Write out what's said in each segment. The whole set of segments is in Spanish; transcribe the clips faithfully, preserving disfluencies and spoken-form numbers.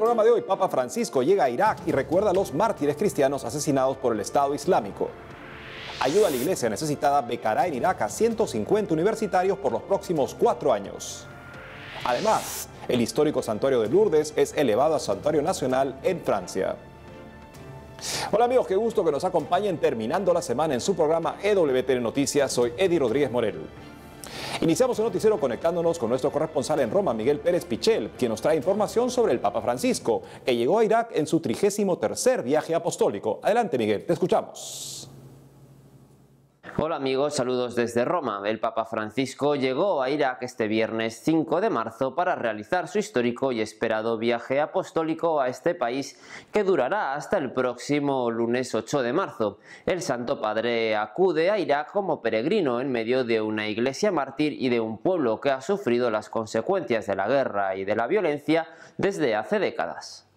programa de hoy, Papa Francisco llega a Irak y recuerda a los mártires cristianos asesinados por el Estado Islámico. Ayuda a la Iglesia Necesitada becará en Irak a ciento cincuenta universitarios por los próximos cuatro años. Además, el histórico Santuario de Lourdes es elevado a Santuario Nacional en Francia. Hola amigos, qué gusto que nos acompañen terminando la semana en su programa E W T N Noticias. Soy Edi Rodríguez Morel. Iniciamos el noticiero conectándonos con nuestro corresponsal en Roma, Miguel Pérez Pichel, quien nos trae información sobre el Papa Francisco, que llegó a Irak en su trigésimo tercer viaje apostólico. Adelante Miguel, te escuchamos. Hola amigos, saludos desde Roma. El Papa Francisco llegó a Irak este viernes cinco de marzo para realizar su histórico y esperado viaje apostólico a este país que durará hasta el próximo lunes ocho de marzo. El Santo Padre acude a Irak como peregrino en medio de una iglesia mártir y de un pueblo que ha sufrido las consecuencias de la guerra y de la violencia desde hace décadas.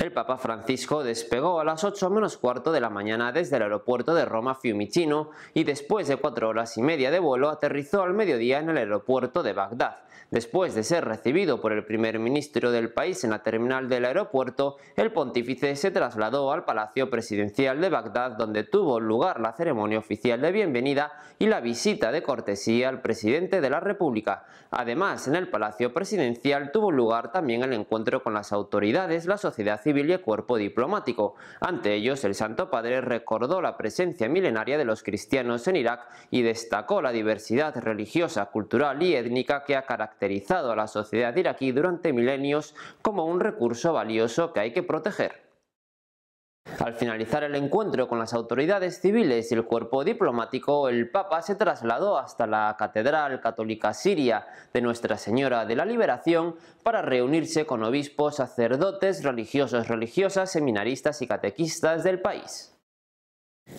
El Papa Francisco despegó a las ocho menos cuarto de la mañana desde el aeropuerto de Roma Fiumicino y después de cuatro horas y media de vuelo aterrizó al mediodía en el aeropuerto de Bagdad. Después de ser recibido por el primer ministro del país en la terminal del aeropuerto, el pontífice se trasladó al Palacio Presidencial de Bagdad, donde tuvo lugar la ceremonia oficial de bienvenida y la visita de cortesía al presidente de la República. Además, en el Palacio Presidencial tuvo lugar también el encuentro con las autoridades, la sociedad civil y el cuerpo diplomático. Ante ellos, el Santo Padre recordó la presencia milenaria de los cristianos en Irak y destacó la diversidad religiosa, cultural y étnica que ha caracterizado a la sociedad iraquí durante milenios como un recurso valioso que hay que proteger. Al finalizar el encuentro con las autoridades civiles y el cuerpo diplomático, el Papa se trasladó hasta la Catedral Católica Siria de Nuestra Señora de la Liberación para reunirse con obispos, sacerdotes, religiosos, religiosas, seminaristas y catequistas del país.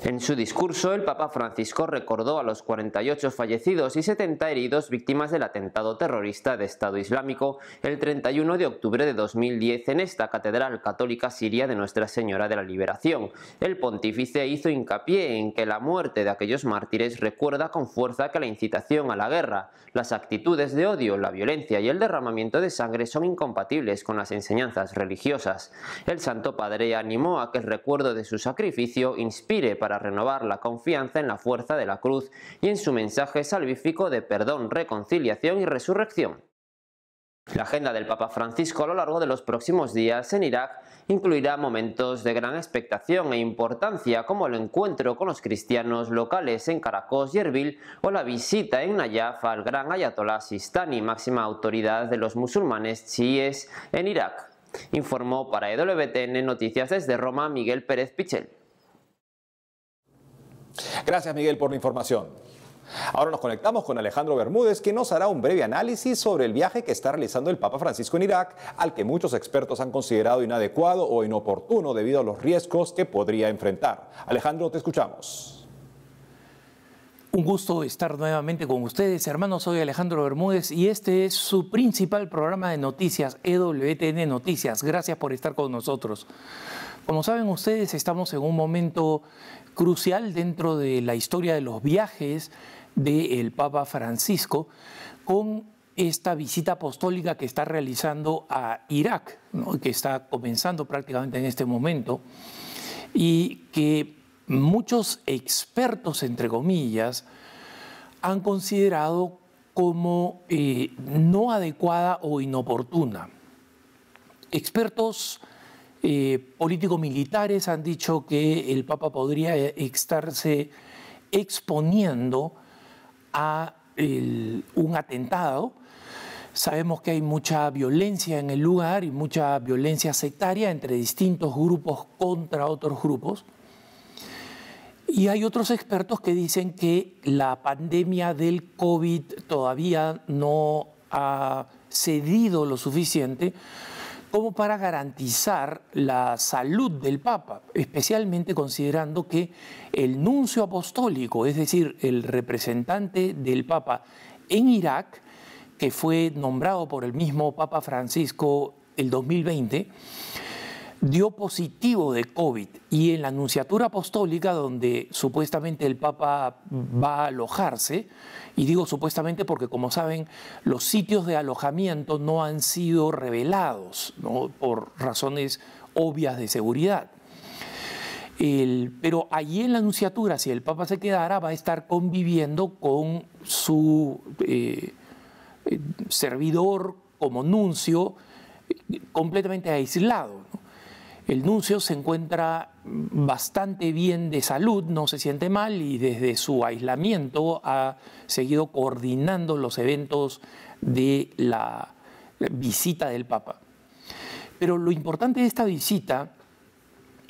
En su discurso, el Papa Francisco recordó a los cuarenta y ocho fallecidos y setenta heridos víctimas del atentado terrorista de Estado Islámico el treinta y uno de octubre de dos mil diez en esta Catedral Católica Siria de Nuestra Señora de la Liberación. El pontífice hizo hincapié en que la muerte de aquellos mártires recuerda con fuerza que la incitación a la guerra, las actitudes de odio, la violencia y el derramamiento de sangre son incompatibles con las enseñanzas religiosas. El Santo Padre animó a que el recuerdo de su sacrificio inspire para renovar la confianza en la fuerza de la cruz y en su mensaje salvífico de perdón, reconciliación y resurrección. La agenda del Papa Francisco a lo largo de los próximos días en Irak incluirá momentos de gran expectación e importancia como el encuentro con los cristianos locales en Karakos y Erbil o la visita en Nayaf al gran ayatolá Sistani, máxima autoridad de los musulmanes chiíes en Irak. Informó para E W T N Noticias desde Roma, Miguel Pérez Pichel. Gracias Miguel por la información. Ahora nos conectamos con Alejandro Bermúdez, que nos hará un breve análisis sobre el viaje que está realizando el Papa Francisco en Irak, al que muchos expertos han considerado inadecuado o inoportuno debido a los riesgos que podría enfrentar. Alejandro, te escuchamos. Un gusto estar nuevamente con ustedes, hermanos. Soy Alejandro Bermúdez y este es su principal programa de noticias, E W T N Noticias. Gracias por estar con nosotros. Como saben ustedes, estamos en un momento crucial dentro de la historia de los viajes del Papa Francisco con esta visita apostólica que está realizando a Irak, ¿no?, que está comenzando prácticamente en este momento y que muchos expertos, entre comillas, han considerado como eh, no adecuada o inoportuna. Expertos Eh, políticos militares han dicho que el Papa podría estarse exponiendo a el, un atentado. Sabemos que hay mucha violencia en el lugar y mucha violencia sectaria entre distintos grupos contra otros grupos. Y hay otros expertos que dicen que la pandemia del COVID todavía no ha cedido lo suficiente como para garantizar la salud del Papa, especialmente considerando que el nuncio apostólico, es decir, el representante del Papa en Irak, que fue nombrado por el mismo Papa Francisco el dos mil veinte, dio positivo de COVID y en la Nunciatura Apostólica, donde supuestamente el Papa va a alojarse, y digo supuestamente porque, como saben, los sitios de alojamiento no han sido revelados, ¿no?, por razones obvias de seguridad. El, pero allí en la Nunciatura, si el Papa se quedara, va a estar conviviendo con su eh, servidor como nuncio, completamente aislado, ¿no? El nuncio se encuentra bastante bien de salud, no se siente mal, y desde su aislamiento ha seguido coordinando los eventos de la visita del Papa. Pero lo importante de esta visita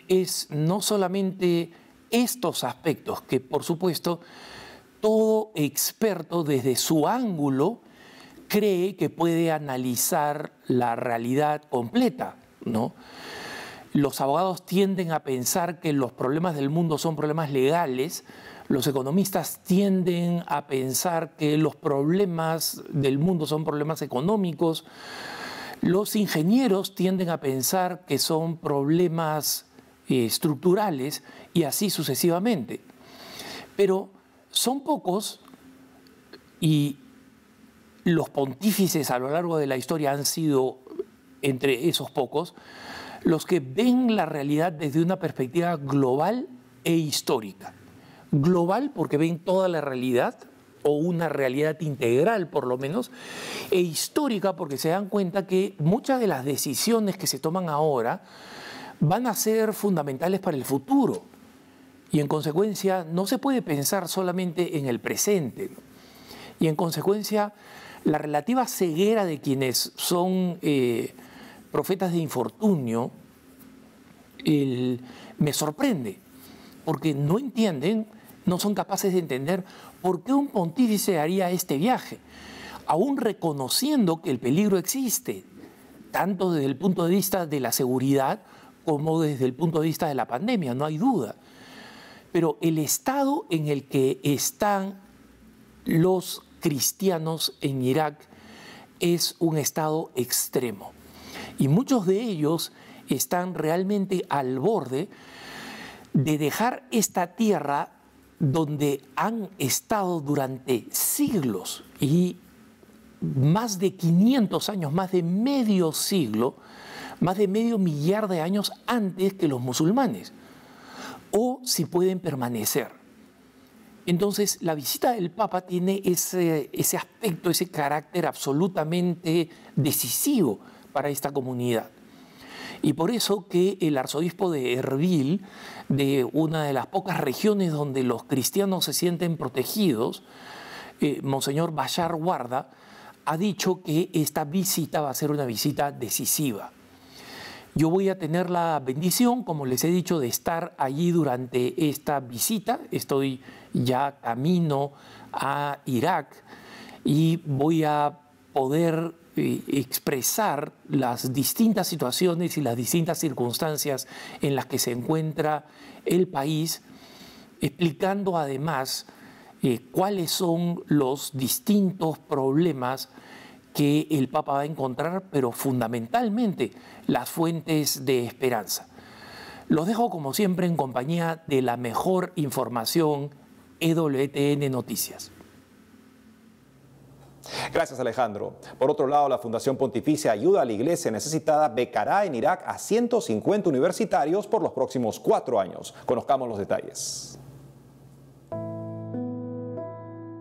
es no solamente estos aspectos, que por supuesto todo experto desde su ángulo cree que puede analizar la realidad completa, ¿no? Los abogados tienden a pensar que los problemas del mundo son problemas legales. Los economistas tienden a pensar que los problemas del mundo son problemas económicos. Los ingenieros tienden a pensar que son problemas eh, estructurales, y así sucesivamente. Pero son pocos, y los pontífices a lo largo de la historia han sido entre esos pocos, los que ven la realidad desde una perspectiva global e histórica. Global porque ven toda la realidad, o una realidad integral por lo menos, e histórica porque se dan cuenta que muchas de las decisiones que se toman ahora van a ser fundamentales para el futuro. Y en consecuencia no se puede pensar solamente en el presente. Y en consecuencia la relativa ceguera de quienes son Eh, profetas de infortunio, el, me sorprende, porque no entienden, no son capaces de entender por qué un pontífice haría este viaje, aún reconociendo que el peligro existe, tanto desde el punto de vista de la seguridad como desde el punto de vista de la pandemia, no hay duda. Pero el estado en el que están los cristianos en Irak es un estado extremo. Y muchos de ellos están realmente al borde de dejar esta tierra donde han estado durante siglos y más de quinientos años, más de medio siglo, más de medio millar de años antes que los musulmanes, o si pueden permanecer. Entonces, la visita del Papa tiene ese, ese aspecto, ese carácter absolutamente decisivo para esta comunidad. Y por eso que el arzobispo de Erbil, de una de las pocas regiones donde los cristianos se sienten protegidos, eh, Monseñor Bashar Warda, ha dicho que esta visita va a ser una visita decisiva. Yo voy a tener la bendición, como les he dicho, de estar allí durante esta visita. Estoy ya camino a Irak y voy a poder expresar las distintas situaciones y las distintas circunstancias en las que se encuentra el país, explicando además eh, cuáles son los distintos problemas que el Papa va a encontrar, pero fundamentalmente las fuentes de esperanza. Los dejo, como siempre, en compañía de la mejor información, E W T N Noticias. Gracias, Alejandro. Por otro lado, la Fundación Pontificia Ayuda a la Iglesia Necesitada becará en Irak a ciento cincuenta universitarios por los próximos cuatro años. Conozcamos los detalles.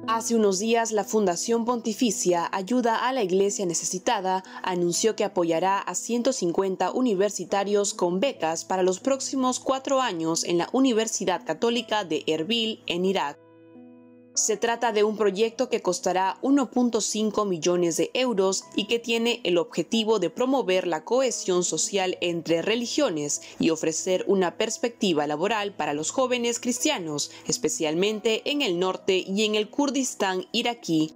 Hace unos días, la Fundación Pontificia Ayuda a la Iglesia Necesitada anunció que apoyará a ciento cincuenta universitarios con becas para los próximos cuatro años en la Universidad Católica de Erbil, en Irak. Se trata de un proyecto que costará uno punto cinco millones de euros y que tiene el objetivo de promover la cohesión social entre religiones y ofrecer una perspectiva laboral para los jóvenes cristianos, especialmente en el norte y en el Kurdistán iraquí.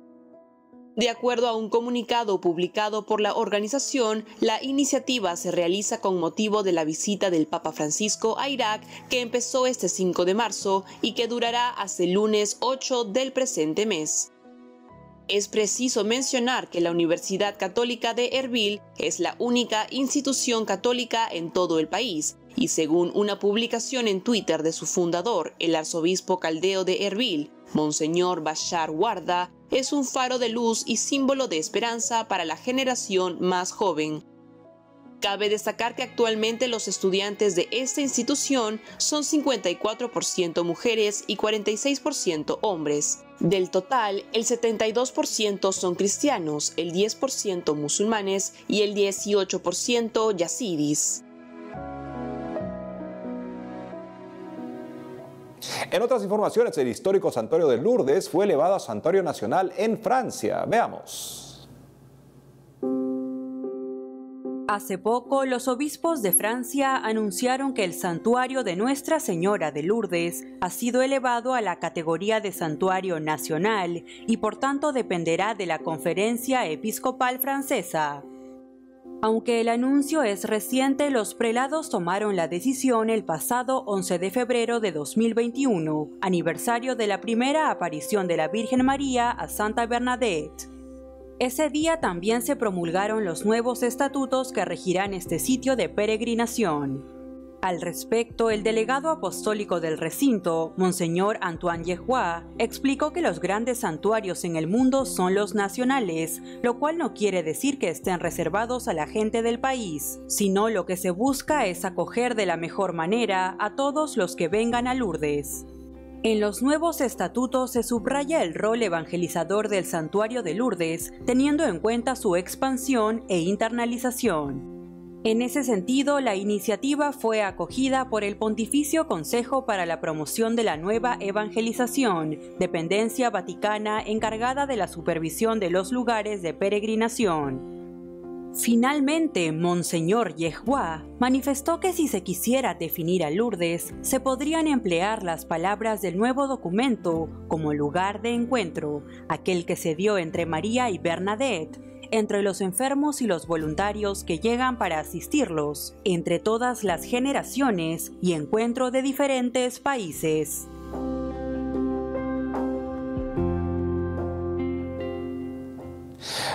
De acuerdo a un comunicado publicado por la organización, la iniciativa se realiza con motivo de la visita del Papa Francisco a Irak, que empezó este cinco de marzo y que durará hasta el lunes ocho del presente mes. Es preciso mencionar que la Universidad Católica de Erbil es la única institución católica en todo el país, y según una publicación en Twitter de su fundador, el arzobispo caldeo de Erbil, Monseñor Bashar Warda, es un faro de luz y símbolo de esperanza para la generación más joven. Cabe destacar que actualmente los estudiantes de esta institución son cincuenta y cuatro por ciento mujeres y cuarenta y seis por ciento hombres. Del total, el setenta y dos por ciento son cristianos, el diez por ciento musulmanes y el dieciocho por ciento yazidis. En otras informaciones, el histórico Santuario de Lourdes fue elevado a Santuario Nacional en Francia. Veamos. Hace poco, los obispos de Francia anunciaron que el Santuario de Nuestra Señora de Lourdes ha sido elevado a la categoría de Santuario Nacional y por tanto dependerá de la Conferencia Episcopal Francesa. Aunque el anuncio es reciente, los prelados tomaron la decisión el pasado once de febrero de dos mil veintiuno, aniversario de la primera aparición de la Virgen María a Santa Bernadette. Ese día también se promulgaron los nuevos estatutos que regirán este sitio de peregrinación. Al respecto, el delegado apostólico del recinto, Monseñor Antoine Yehua, explicó que los grandes santuarios en el mundo son los nacionales, lo cual no quiere decir que estén reservados a la gente del país, sino lo que se busca es acoger de la mejor manera a todos los que vengan a Lourdes. En los nuevos estatutos se subraya el rol evangelizador del Santuario de Lourdes, teniendo en cuenta su expansión e internalización. En ese sentido, la iniciativa fue acogida por el Pontificio Consejo para la Promoción de la Nueva Evangelización, dependencia vaticana encargada de la supervisión de los lugares de peregrinación. Finalmente, Monseñor Yehua manifestó que si se quisiera definir a Lourdes, se podrían emplear las palabras del nuevo documento como lugar de encuentro, aquel que se dio entre María y Bernadette, entre los enfermos y los voluntarios que llegan para asistirlos, entre todas las generaciones y encuentro de diferentes países.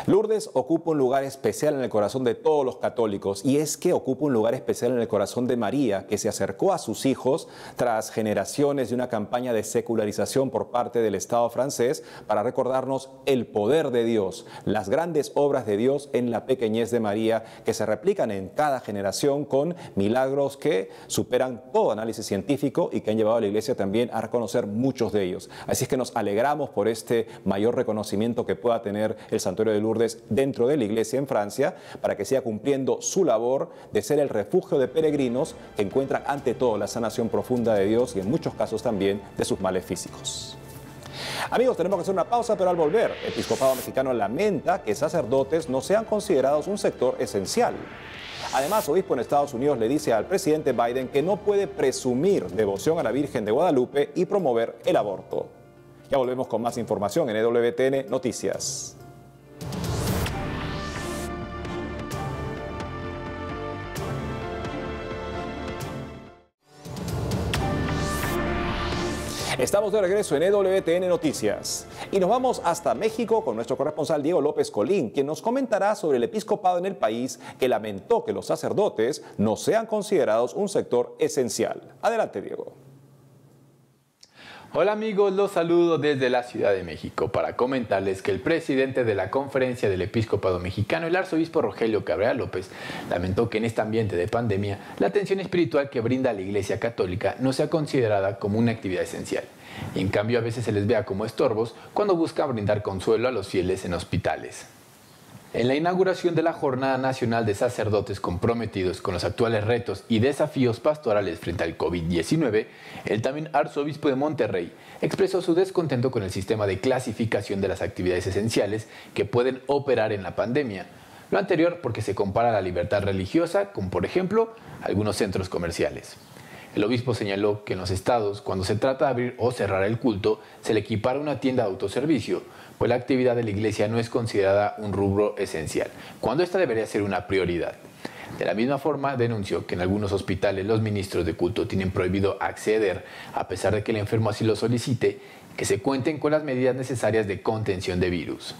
Lourdes ocupa un lugar especial en el corazón de todos los católicos, y es que ocupa un lugar especial en el corazón de María, que se acercó a sus hijos tras generaciones de una campaña de secularización por parte del Estado francés para recordarnos el poder de Dios, las grandes obras de Dios en la pequeñez de María, que se replican en cada generación con milagros que superan todo análisis científico y que han llevado a la Iglesia también a reconocer muchos de ellos. Así es que nos alegramos por este mayor reconocimiento que pueda tener el Santuario de Lourdes dentro de la Iglesia en Francia, para que siga cumpliendo su labor de ser el refugio de peregrinos que encuentran ante todo la sanación profunda de Dios y en muchos casos también de sus males físicos. Amigos, tenemos que hacer una pausa, pero al volver, el Episcopado Mexicano lamenta que sacerdotes no sean considerados un sector esencial. Además, obispo en Estados Unidos le dice al presidente Biden que no puede presumir devoción a la Virgen de Guadalupe y promover el aborto. Ya volvemos con más información en E W T N Noticias. Estamos de regreso en E W T N Noticias y nos vamos hasta México con nuestro corresponsal Diego López Colín, quien nos comentará sobre el episcopado en el país que lamentó que los sacerdotes no sean considerados un sector esencial. Adelante, Diego. Hola amigos, los saludo desde la Ciudad de México para comentarles que el presidente de la Conferencia del Episcopado Mexicano, el arzobispo Rogelio Cabrera López, lamentó que en este ambiente de pandemia la atención espiritual que brinda la Iglesia Católica no sea considerada como una actividad esencial, y en cambio a veces se les vea como estorbos cuando buscan brindar consuelo a los fieles en hospitales. En la inauguración de la Jornada Nacional de Sacerdotes Comprometidos con los actuales retos y desafíos pastorales frente al COVID diecinueve, el también arzobispo de Monterrey expresó su descontento con el sistema de clasificación de las actividades esenciales que pueden operar en la pandemia. Lo anterior porque se compara la libertad religiosa con, por ejemplo, algunos centros comerciales. El obispo señaló que en los estados, cuando se trata de abrir o cerrar el culto, se le equipara una tienda de autoservicio, pues la actividad de la iglesia no es considerada un rubro esencial, cuando esta debería ser una prioridad. De la misma forma, denunció que en algunos hospitales los ministros de culto tienen prohibido acceder, a pesar de que el enfermo así lo solicite, que se cuenten con las medidas necesarias de contención de virus.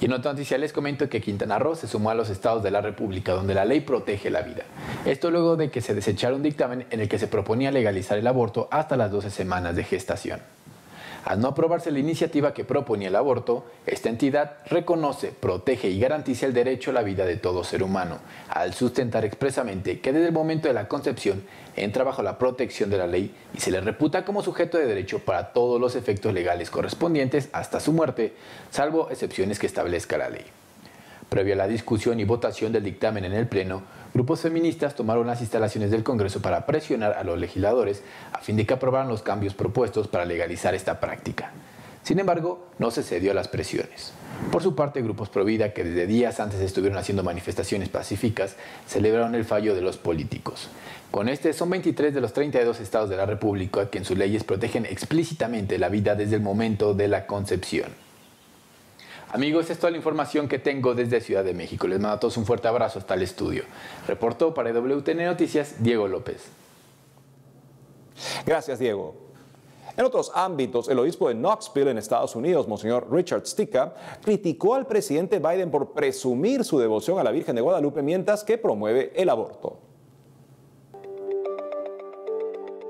Y en otra noticia les comento que Quintana Roo se sumó a los estados de la República donde la ley protege la vida. Esto luego de que se desechara un dictamen en el que se proponía legalizar el aborto hasta las doce semanas de gestación. Al no aprobarse la iniciativa que proponía el aborto, esta entidad reconoce, protege y garantiza el derecho a la vida de todo ser humano, al sustentar expresamente que desde el momento de la concepción entra bajo la protección de la ley y se le reputa como sujeto de derecho para todos los efectos legales correspondientes hasta su muerte, salvo excepciones que establezca la ley. Previo a la discusión y votación del dictamen en el Pleno, grupos feministas tomaron las instalaciones del Congreso para presionar a los legisladores a fin de que aprobaran los cambios propuestos para legalizar esta práctica. Sin embargo, no se cedió a las presiones. Por su parte, grupos Provida, que desde días antes estuvieron haciendo manifestaciones pacíficas, celebraron el fallo de los políticos. Con este, son veintitrés de los treinta y dos estados de la República que en sus leyes protegen explícitamente la vida desde el momento de la concepción. Amigos, es toda la información que tengo desde Ciudad de México. Les mando a todos un fuerte abrazo hasta el estudio. Reportó para E W T N Noticias, Diego López. Gracias, Diego. En otros ámbitos, el obispo de Knoxville, en Estados Unidos, Monseñor Richard Stika, criticó al presidente Biden por presumir su devoción a la Virgen de Guadalupe mientras que promueve el aborto.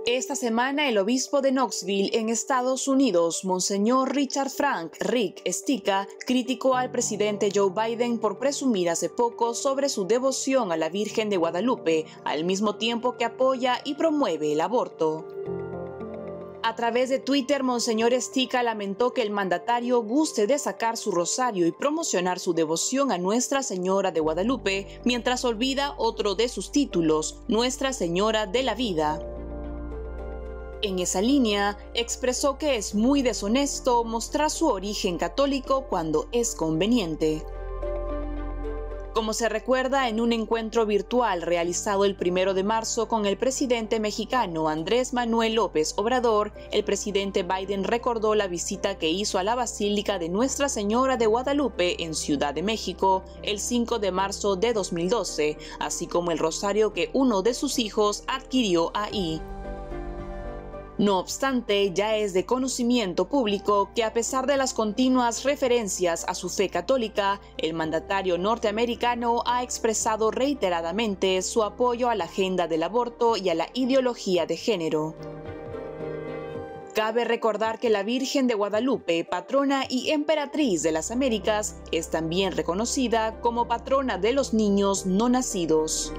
Esta semana, el obispo de Knoxville, en Estados Unidos, Monseñor Richard Frank Rick Stika, criticó al presidente Joe Biden por presumir hace poco sobre su devoción a la Virgen de Guadalupe, al mismo tiempo que apoya y promueve el aborto. A través de Twitter, Monseñor Stika lamentó que el mandatario guste de sacar su rosario y promocionar su devoción a Nuestra Señora de Guadalupe, mientras olvida otro de sus títulos, Nuestra Señora de la Vida. En esa línea, expresó que es muy deshonesto mostrar su origen católico cuando es conveniente. Como se recuerda en un encuentro virtual realizado el primero de marzo con el presidente mexicano Andrés Manuel López Obrador, el presidente Biden recordó la visita que hizo a la Basílica de Nuestra Señora de Guadalupe en Ciudad de México el cinco de marzo de dos mil doce, así como el rosario que uno de sus hijos adquirió ahí. No obstante, ya es de conocimiento público que a pesar de las continuas referencias a su fe católica, el mandatario norteamericano ha expresado reiteradamente su apoyo a la agenda del aborto y a la ideología de género. Cabe recordar que la Virgen de Guadalupe, patrona y emperatriz de las Américas, es también reconocida como patrona de los niños no nacidos.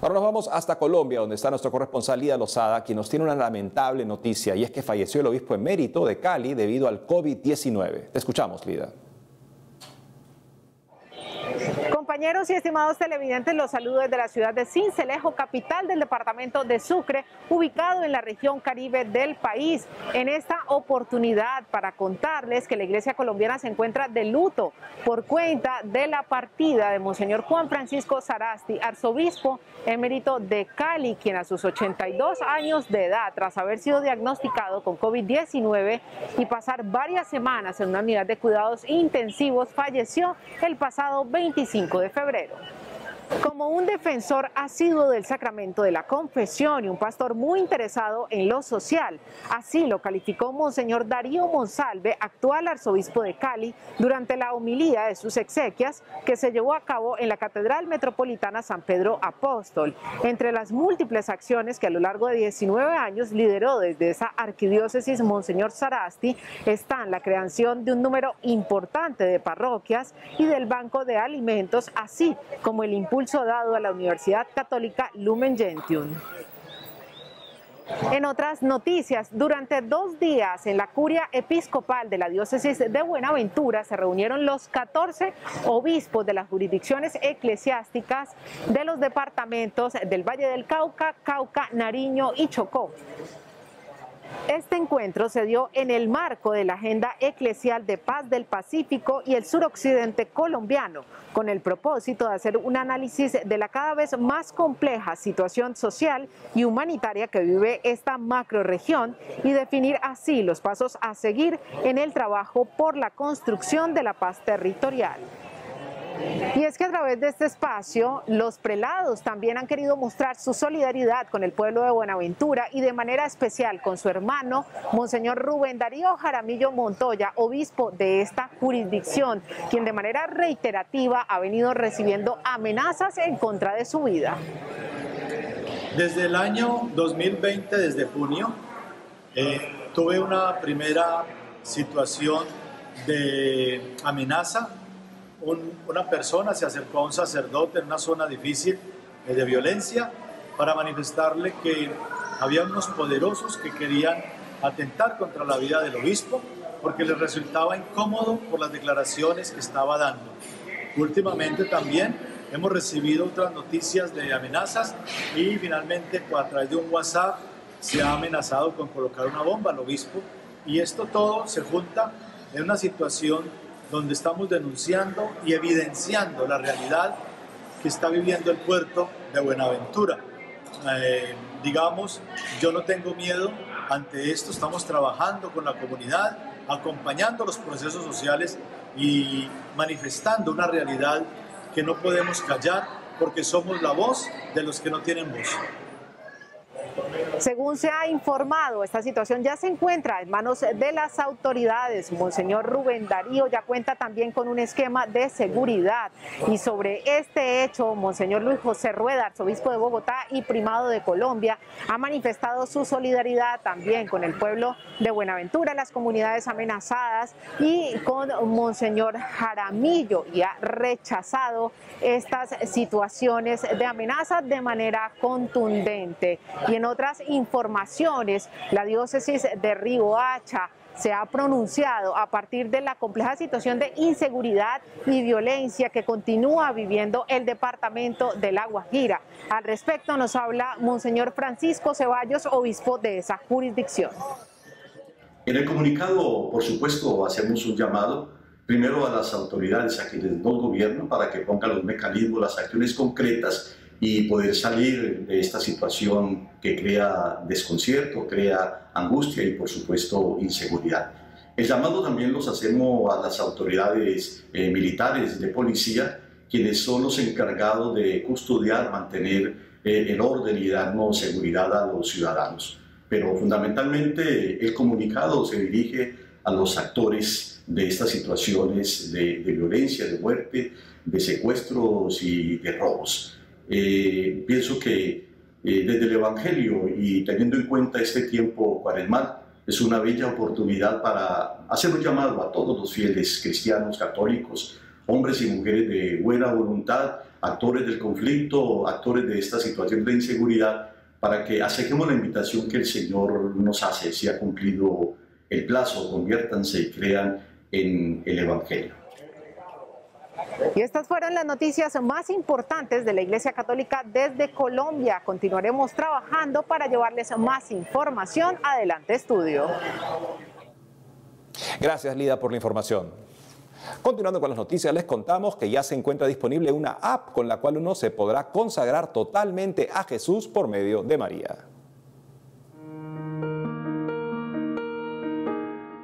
Ahora nos vamos hasta Colombia, donde está nuestro corresponsal Lida Lozada, quien nos tiene una lamentable noticia, y es que falleció el obispo emérito de Cali debido al COVID diecinueve. Te escuchamos, Lida. Compañeros y estimados televidentes, los saludo desde la ciudad de Sincelejo, capital del departamento de Sucre, ubicado en la región Caribe del país. En esta oportunidad para contarles que la Iglesia colombiana se encuentra de luto por cuenta de la partida de Monseñor Juan Francisco Sarasti, arzobispo emérito de Cali, quien a sus ochenta y dos años de edad, tras haber sido diagnosticado con COVID diecinueve y pasar varias semanas en una unidad de cuidados intensivos, falleció el pasado veinticinco de febrero. Como un defensor asiduo del sacramento de la confesión y un pastor muy interesado en lo social, así lo calificó Monseñor Darío Monsalve, actual arzobispo de Cali, durante la homilía de sus exequias que se llevó a cabo en la Catedral Metropolitana San Pedro Apóstol. Entre las múltiples acciones que a lo largo de diecinueve años lideró desde esa arquidiócesis Monseñor Sarasti, están la creación de un número importante de parroquias y del Banco de Alimentos, así como el impulso dado a la Universidad Católica Lumen Gentium. En otras noticias, durante dos días en la curia episcopal de la diócesis de Buenaventura se reunieron los catorce obispos de las jurisdicciones eclesiásticas de los departamentos del Valle del Cauca, Cauca, Nariño y Chocó. Este encuentro se dio en el marco de la Agenda Eclesial de Paz del Pacífico y el suroccidente colombiano, con el propósito de hacer un análisis de la cada vez más compleja situación social y humanitaria que vive esta macrorregión y definir así los pasos a seguir en el trabajo por la construcción de la paz territorial. Y es que a través de este espacio, los prelados también han querido mostrar su solidaridad con el pueblo de Buenaventura y de manera especial con su hermano, Monseñor Rubén Darío Jaramillo Montoya, obispo de esta jurisdicción, quien de manera reiterativa ha venido recibiendo amenazas en contra de su vida. Desde el año dos mil veinte, desde junio, eh, tuve una primera situación de amenaza. Un, una persona se acercó a un sacerdote en una zona difícil eh, de violencia para manifestarle que había unos poderosos que querían atentar contra la vida del obispo porque les resultaba incómodo por las declaraciones que estaba dando. Últimamente también hemos recibido otras noticias de amenazas y finalmente a través de un WhatsApp se ha amenazado con colocar una bomba al obispo, y esto todo se junta en una situación donde estamos denunciando y evidenciando la realidad que está viviendo el puerto de Buenaventura. Eh, digamos, yo no tengo miedo ante esto, estamos trabajando con la comunidad, acompañando los procesos sociales y manifestando una realidad que no podemos callar porque somos la voz de los que no tienen voz. Según se ha informado, esta situación ya se encuentra en manos de las autoridades. Monseñor Rubén Darío ya cuenta también con un esquema de seguridad. Y sobre este hecho, Monseñor Luis José Rueda, arzobispo de Bogotá y primado de Colombia, ha manifestado su solidaridad también con el pueblo de Buenaventura, las comunidades amenazadas y con Monseñor Jaramillo, y ha rechazado estas situaciones de amenazas de manera contundente. Y en otras informaciones, la diócesis de Riohacha se ha pronunciado a partir de la compleja situación de inseguridad y violencia que continúa viviendo el departamento de La Guajira. Al respecto nos habla Monseñor Francisco Ceballos, obispo de esa jurisdicción. En el comunicado, por supuesto, hacemos un llamado primero a las autoridades, a quienes no gobiernan, para que pongan los mecanismos, las acciones concretas y poder salir de esta situación que crea desconcierto, crea angustia y por supuesto inseguridad. El llamado también los hacemos a las autoridades eh, militares de policía, quienes son los encargados de custodiar, mantener eh, el orden y darnos seguridad a los ciudadanos. Pero fundamentalmente el comunicado se dirige a los actores de estas situaciones de, de violencia, de muerte, de secuestros y de robos. Eh, pienso que eh, desde el Evangelio y teniendo en cuenta este tiempo cuaresmal, es una bella oportunidad para hacer un llamado a todos los fieles cristianos, católicos, hombres y mujeres de buena voluntad, actores del conflicto, actores de esta situación de inseguridad, para que aceptemos la invitación que el Señor nos hace. Si ha cumplido el plazo, conviértanse y crean en el Evangelio. Y estas fueron las noticias más importantes de la Iglesia Católica desde Colombia. Continuaremos trabajando para llevarles más información. Adelante, estudio. Gracias, Lida, por la información. Continuando con las noticias, les contamos que ya se encuentra disponible una app con la cual uno se podrá consagrar totalmente a Jesús por medio de María.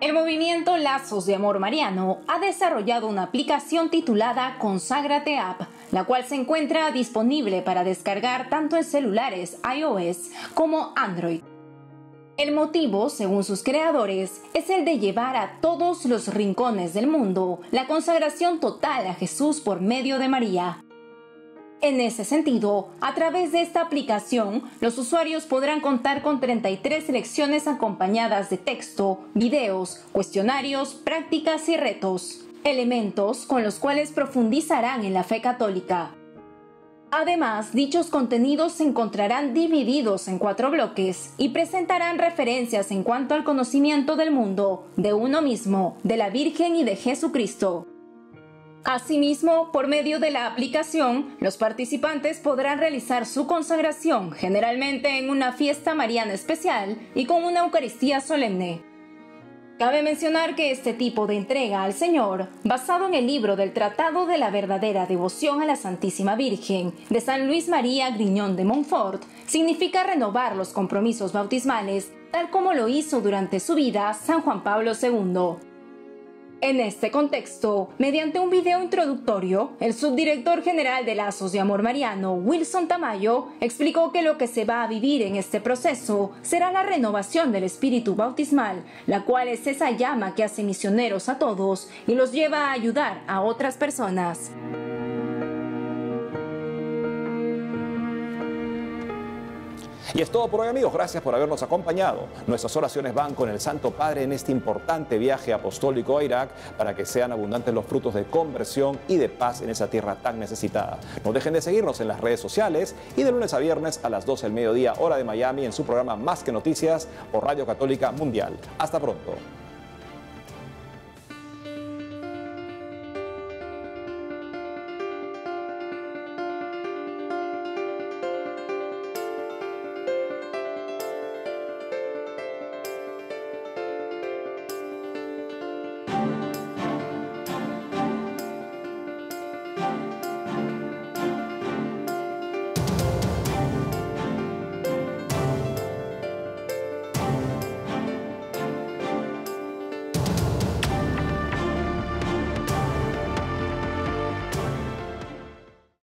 El movimiento Lazos de Amor Mariano ha desarrollado una aplicación titulada Conságrate App, la cual se encuentra disponible para descargar tanto en celulares iOS como Android. El motivo, según sus creadores, es el de llevar a todos los rincones del mundo la consagración total a Jesús por medio de María. En ese sentido, a través de esta aplicación, los usuarios podrán contar con treinta y tres lecciones acompañadas de texto, videos, cuestionarios, prácticas y retos, elementos con los cuales profundizarán en la fe católica. Además, dichos contenidos se encontrarán divididos en cuatro bloques y presentarán referencias en cuanto al conocimiento del mundo, de uno mismo, de la Virgen y de Jesucristo. Asimismo, por medio de la aplicación, los participantes podrán realizar su consagración, generalmente en una fiesta mariana especial y con una Eucaristía solemne. Cabe mencionar que este tipo de entrega al Señor, basado en el libro del Tratado de la Verdadera Devoción a la Santísima Virgen, de San Luis María Griñón de Montfort, significa renovar los compromisos bautismales, tal como lo hizo durante su vida San Juan Pablo segundo. En este contexto, mediante un video introductorio, el subdirector general de Lazos de Amor Mariano, Wilson Tamayo, explicó que lo que se va a vivir en este proceso será la renovación del espíritu bautismal, la cual es esa llama que hace misioneros a todos y los lleva a ayudar a otras personas. Y es todo por hoy, amigos. Gracias por habernos acompañado. Nuestras oraciones van con el Santo Padre en este importante viaje apostólico a Irak para que sean abundantes los frutos de conversión y de paz en esa tierra tan necesitada. No dejen de seguirnos en las redes sociales y de lunes a viernes a las doce del mediodía, hora de Miami, en su programa Más que Noticias por Radio Católica Mundial. Hasta pronto.